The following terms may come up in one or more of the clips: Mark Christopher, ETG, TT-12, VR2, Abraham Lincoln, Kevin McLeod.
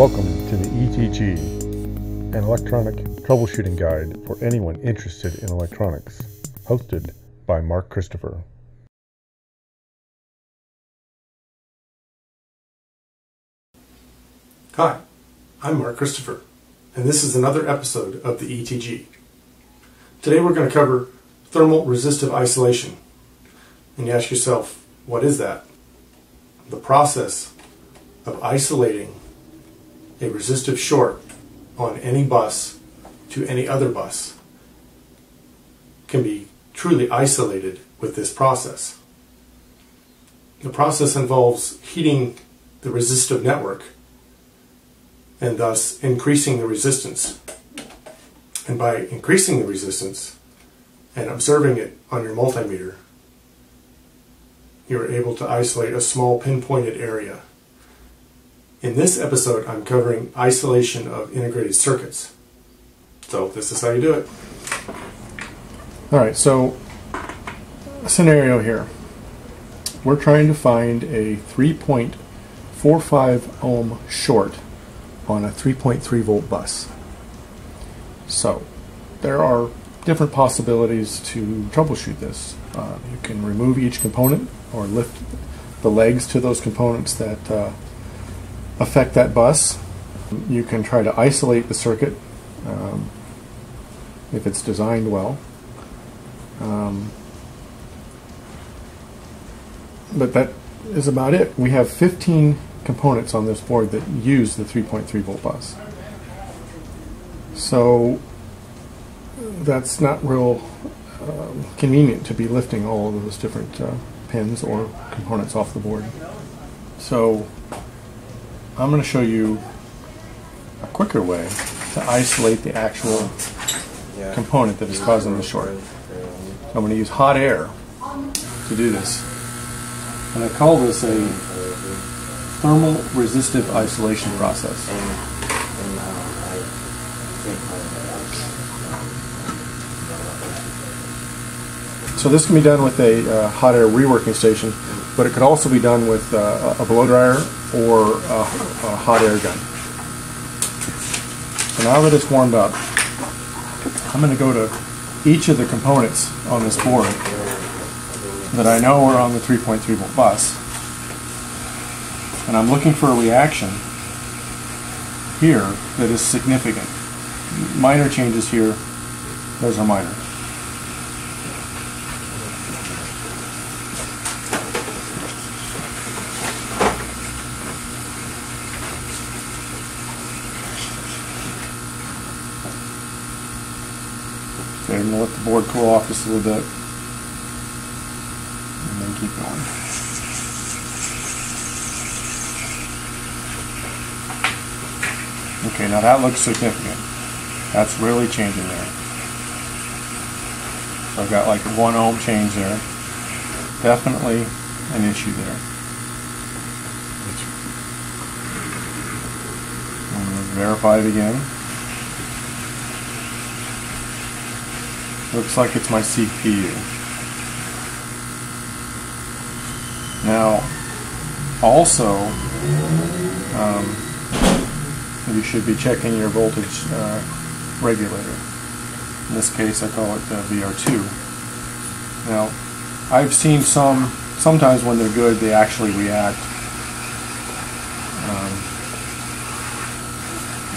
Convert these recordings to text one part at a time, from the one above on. Welcome to the ETG, an electronic troubleshooting guide for anyone interested in electronics, hosted by Mark Christopher. Hi, I'm Mark Christopher, and this is another episode of the ETG. Today we're going to cover thermal resistive isolation. And you ask yourself, what is that? The process of isolating a resistive short on any bus to any other bus can be truly isolated with this process. The process involves heating the resistive network and thus increasing the resistance. And by increasing the resistance and observing it on your multimeter, you're able to isolate a small pinpointed area. In this episode, I'm covering isolation of integrated circuits. So this is how you do it. All right, so a scenario here. We're trying to find a 3.45 ohm short on a 3.3 volt bus. So there are different possibilities to troubleshoot this. You can remove each component or lift the legs to those components that affect that bus. You can try to isolate the circuit if it's designed well. But that is about it. We have 15 components on this board that use the 3.3 volt bus. So that's not real convenient to be lifting all of those different pins or components off the board. So I'm going to show you a quicker way to isolate the actual component that is causing the short. I'm going to use hot air to do this. And I call this a thermal resistive isolation process. So this can be done with a hot air reworking station, but it could also be done with a blow dryer or a hot air gun. So now that it's warmed up, I'm going to go to each of the components on this board that I know are on the 3.3 volt bus, and I'm looking for a reaction here that is significant. Minor changes here, those are minor. I'm going to let the board cool off just a little bit and then keep going. Okay, now that looks significant. That's really changing there. So I've got like 1 ohm change there. Definitely an issue there. I'm going to verify it again. Looks like it's my CPU. Now, also, you should be checking your voltage regulator. In this case, I call it VR2. Now, I've seen sometimes when they're good, they actually react.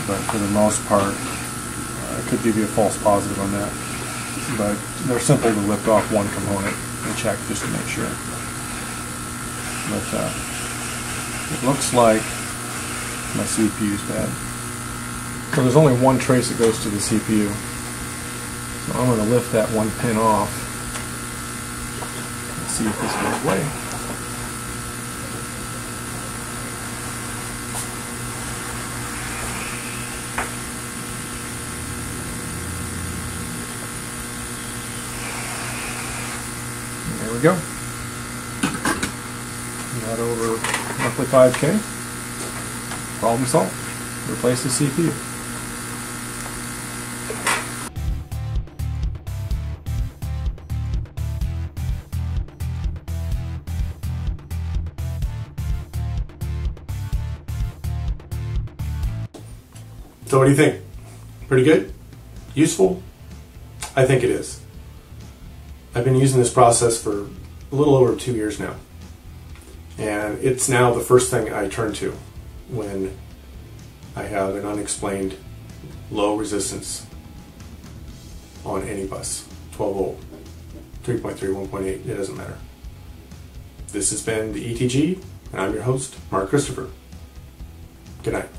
But for the most part, it could give you a false positive on that. But they're simple to lift off one component and check just to make sure. But it looks like my CPU is bad. So there's only one trace that goes to the CPU. So I'm going to lift that one pin off and see if this goes away. There we go. Got over roughly 5K. Problem solved. Replace the CPU. So what do you think? Pretty good? Useful? I think it is. I've been using this process for a little over 2 years now, and it's now the first thing I turn to when I have an unexplained low resistance on any bus, 12 volt, 3.3, 1.8, it doesn't matter. This has been the ETG, and I'm your host, Mark Christopher. Good night.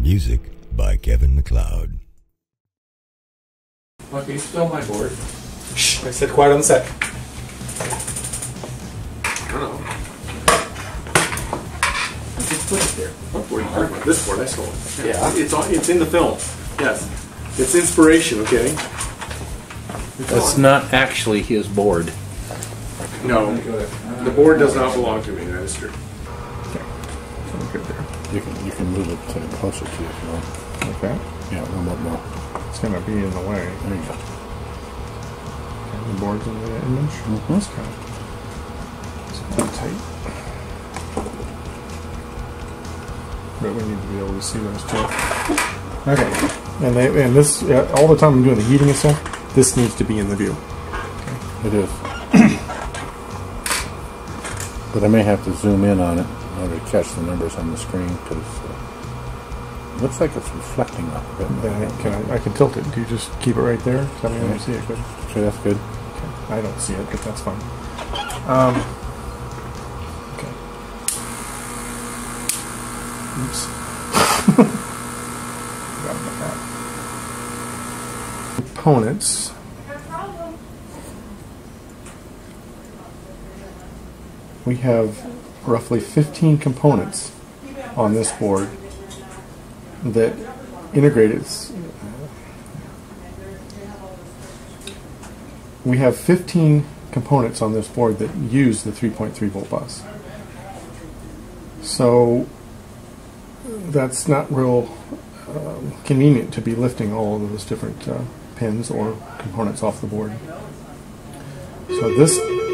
Music by Kevin McLeod. Look, you stole my board. Shh, I said quiet on the set. I don't know. I just put it there. What board? Oh, this board, I stole it. Yeah. It's in the film. Yes. It's inspiration, okay? That's not actually his board. No. The board does not belong to me, that is true. You can move it, put it closer to you if you want. Okay. Yeah, a little bit more. It's going to be in the way. There you go. And the board's in the image. Mm-hmm. It's kind of tight. But we need to be able to see those too. Okay. And all the time I'm doing the heating and stuff, this needs to be in the view. Okay. It is. But I may have to zoom in on it in order to catch the numbers on the screen, because it looks like it's reflecting up a bit. Yeah, I can tilt it. Do you just keep it right there? Because I don't see it good. Okay, that's good. Okay. I don't see it, but that's fine. Okay. Oops. Forgot about that. Components. We have roughly 15 components on this board that integrate it. We have 15 components on this board that use the 3.3 volt bus. So that's not real convenient to be lifting all of those different pins or components off the board. So this